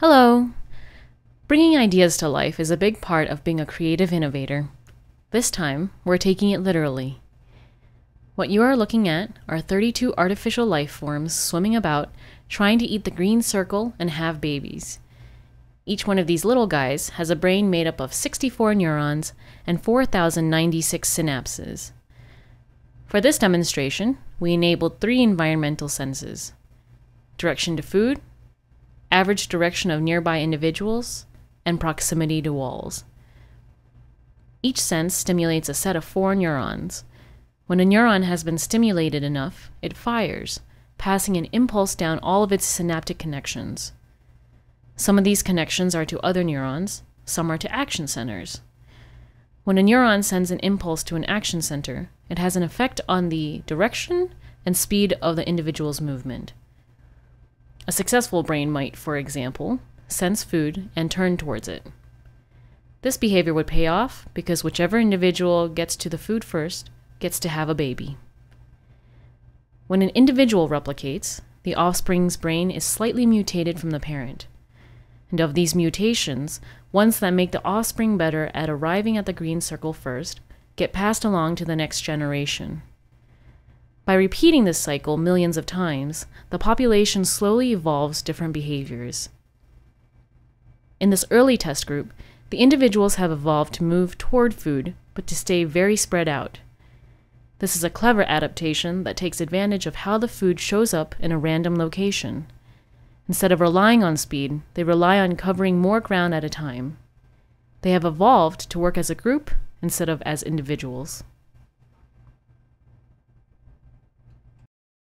Hello! Bringing ideas to life is a big part of being a creative innovator. This time, we're taking it literally. What you are looking at are 32 artificial life forms swimming about, trying to eat the green circle and have babies. Each one of these little guys has a brain made up of 64 neurons and 4,096 synapses. For this demonstration, we enabled 3 environmental senses: direction to food, average direction of nearby individuals, and proximity to walls. Each sense stimulates a set of 4 neurons. When a neuron has been stimulated enough, it fires, passing an impulse down all of its synaptic connections. Some of these connections are to other neurons, some are to action centers. When a neuron sends an impulse to an action center, it has an effect on the direction and speed of the individual's movement. A successful brain might, for example, sense food and turn towards it. This behavior would pay off because whichever individual gets to the food first gets to have a baby. When an individual replicates, the offspring's brain is slightly mutated from the parent. And of these mutations, ones that make the offspring better at arriving at the green circle first get passed along to the next generation. By repeating this cycle millions of times, the population slowly evolves different behaviors. In this early test group, the individuals have evolved to move toward food, but to stay very spread out. This is a clever adaptation that takes advantage of how the food shows up in a random location. Instead of relying on speed, they rely on covering more ground at a time. They have evolved to work as a group instead of as individuals.